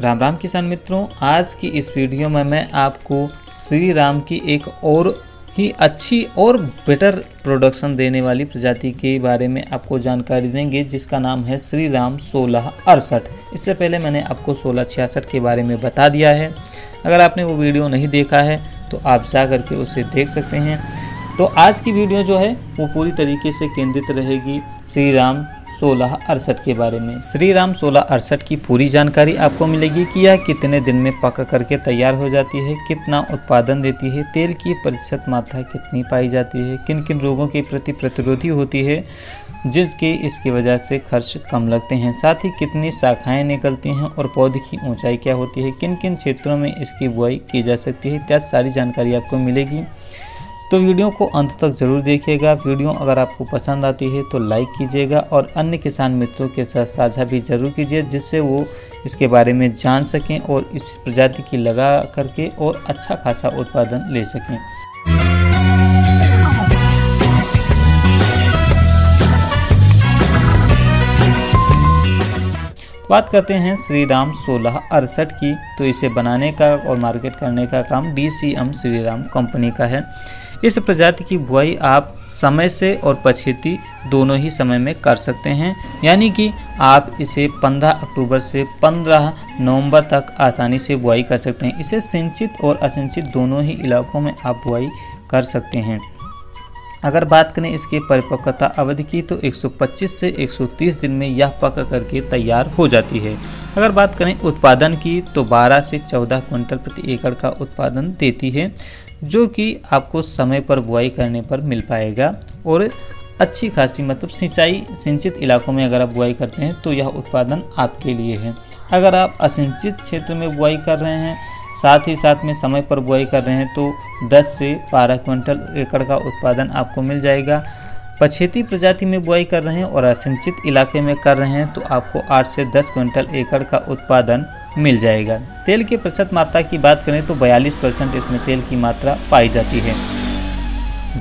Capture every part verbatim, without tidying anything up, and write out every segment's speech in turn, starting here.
राम राम किसान मित्रों, आज की इस वीडियो में मैं आपको श्री राम की एक और ही अच्छी और बेटर प्रोडक्शन देने वाली प्रजाति के बारे में आपको जानकारी देंगे, जिसका नाम है श्री राम सोलह अड़सठ। इससे पहले मैंने आपको सोलह छियासठ के बारे में बता दिया है। अगर आपने वो वीडियो नहीं देखा है तो आप जा करके उसे देख सकते हैं। तो आज की वीडियो जो है वो पूरी तरीके से केंद्रित रहेगी श्री राम सोलह अड़सठ के बारे में। श्री राम सोलह अड़सठ की पूरी जानकारी आपको मिलेगी कि यह कितने दिन में पक करके तैयार हो जाती है, कितना उत्पादन देती है, तेल की प्रतिशत मात्रा कितनी पाई जाती है, किन किन रोगों के प्रति प्रतिरोधी होती है जिसके इसकी वजह से खर्च कम लगते हैं, साथ ही कितनी शाखाएं निकलती हैं और पौधे की ऊंचाई क्या होती है, किन किन क्षेत्रों में इसकी बुआई की जा सकती है, इत्यादि सारी जानकारी आपको मिलेगी। तो वीडियो को अंत तक ज़रूर देखिएगा। वीडियो अगर आपको पसंद आती है तो लाइक कीजिएगा और अन्य किसान मित्रों के साथ साझा भी ज़रूर कीजिए, जिससे वो इसके बारे में जान सकें और इस प्रजाति की लगा करके और अच्छा खासा उत्पादन ले सकें। बात करते हैं श्री राम सोलह अड़सठ की। तो इसे बनाने का और मार्केट करने का काम D C M Shri Ram company का है। इस प्रजाति की बुआई आप समय से और पछेती दोनों ही समय में कर सकते हैं, यानी कि आप इसे पंद्रह अक्टूबर से पंद्रह नवंबर तक आसानी से बुआई कर सकते हैं। इसे सिंचित और असिंचित दोनों ही इलाकों में आप बुआई कर सकते हैं। अगर बात करें इसकी परिपक्वता अवधि की तो एक सौ पच्चीस से एक सौ तीस दिन में यह पक करके तैयार हो जाती है। अगर बात करें उत्पादन की तो बारह से चौदह क्विंटल प्रति एकड़ का उत्पादन देती है, जो कि आपको समय पर बुआई करने पर मिल पाएगा। और अच्छी खासी मतलब सिंचाई सिंचित इलाकों में अगर आप बुआई करते हैं तो यह उत्पादन आपके लिए है। अगर आप असिंचित क्षेत्र में बुआई कर रहे हैं, साथ ही साथ में समय पर बुआई कर रहे हैं तो दस से बारह क्विंटल एकड़ का उत्पादन आपको मिल जाएगा। पछेती प्रजाति में बुआई कर रहे हैं और असिंचित इलाके में कर रहे हैं तो आपको आठ से दस क्विंटल एकड़ का उत्पादन मिल जाएगा। तेल की प्रतिशत मात्रा की बात करें तो बयालीस परसेंट इसमें तेल की मात्रा पाई जाती है।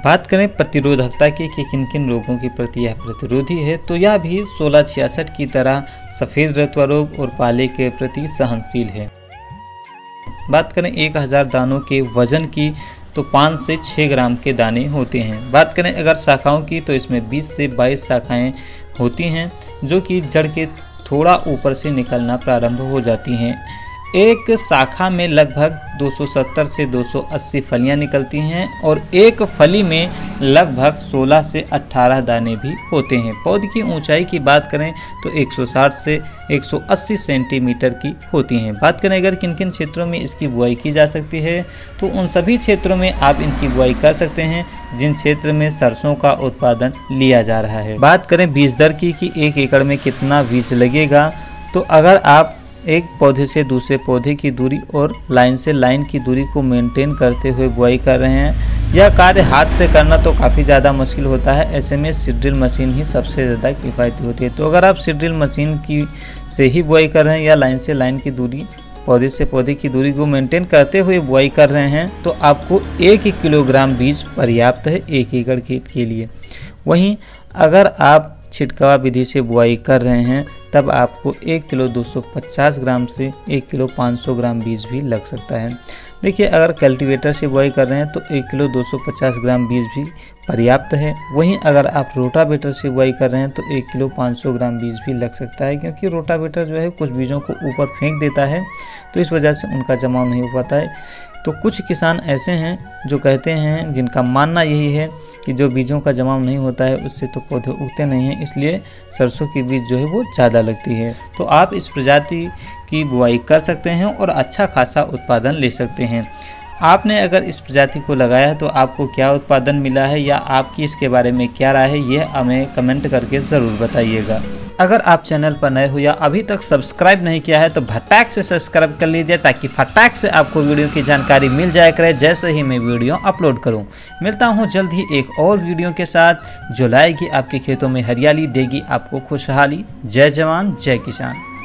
बात करें प्रतिरोधकता की कि किन किन रोगों के प्रति यह प्रतिरोधी है, तो यह भी सोलह छियासठ की तरह सफ़ेद रतवा रोग और पाले के प्रति सहनशील है। बात करें एक हज़ार दानों के वजन की तो पाँच से छह ग्राम के दाने होते हैं। बात करें अगर शाखाओं की तो इसमें बीस से बाईस शाखाएं होती हैं, जो कि जड़ के थोड़ा ऊपर से निकलना प्रारंभ हो जाती हैं। एक शाखा में लगभग दो सौ सत्तर से दो सौ अस्सी फलियां निकलती हैं और एक फली में लगभग सोलह से अठारह दाने भी होते हैं। पौधे की ऊंचाई की बात करें तो एक सौ साठ से एक सौ अस्सी सेंटीमीटर की होती हैं। बात करें अगर किन किन क्षेत्रों में इसकी बुआई की जा सकती है तो उन सभी क्षेत्रों में आप इनकी बुआई कर सकते हैं जिन क्षेत्र में सरसों का उत्पादन लिया जा रहा है। बात करें बीज दर की कि एक एकड़ में कितना बीज लगेगा, तो अगर आप एक पौधे से दूसरे पौधे की दूरी और लाइन से लाइन की दूरी को मेंटेन करते हुए बुआई कर रहे हैं, यह कार्य हाथ से करना तो काफ़ी ज़्यादा मुश्किल होता है। ऐसे में सीड ड्रिल मशीन ही सबसे ज़्यादा किफ़ायती होती है। तो अगर आप सीड ड्रिल मशीन की से ही बुआई कर रहे हैं या लाइन से लाइन की दूरी पौधे से पौधे की दूरी को मेंटेन करते हुए बुआई कर रहे हैं तो आपको एक ही किलोग्राम बीज पर्याप्त है एक एकड़ खेत के लिए। वहीं अगर आप छिड़काव विधि से बुआई कर रहे हैं तब आपको एक किलो दो सौ पचास ग्राम से एक किलो पाँच सौ ग्राम बीज भी लग सकता है। देखिए, अगर कल्टीवेटर से बुआई कर रहे हैं तो एक किलो दो सौ पचास ग्राम बीज भी पर्याप्त है। वहीं अगर आप रोटावेटर से बुआई कर रहे हैं तो एक किलो पाँच सौ ग्राम बीज भी लग सकता है, क्योंकि रोटावेटर जो है कुछ बीजों को ऊपर फेंक देता है तो इस वजह से उनका जमाव नहीं हो पाता है। तो कुछ किसान ऐसे हैं जो कहते हैं, जिनका मानना यही है कि जो बीजों का जमाव नहीं होता है उससे तो पौधे उगते नहीं हैं, इसलिए सरसों के बीज जो है वो ज़्यादा लगती है। तो आप इस प्रजाति की बुआई कर सकते हैं और अच्छा खासा उत्पादन ले सकते हैं। आपने अगर इस प्रजाति को लगाया है तो आपको क्या उत्पादन मिला है या आपकी इसके बारे में क्या राय है, यह हमें कमेंट करके ज़रूर बताइएगा। अगर आप चैनल पर नए हो या अभी तक सब्सक्राइब नहीं किया है तो फटाक से सब्सक्राइब कर लीजिए, ताकि फटाक से आपको वीडियो की जानकारी मिल जाया करे जैसे ही मैं वीडियो अपलोड करूं। मिलता हूं जल्द ही एक और वीडियो के साथ जो लाएगी आपके खेतों में हरियाली, देगी आपको खुशहाली। जय जवान जय किसान।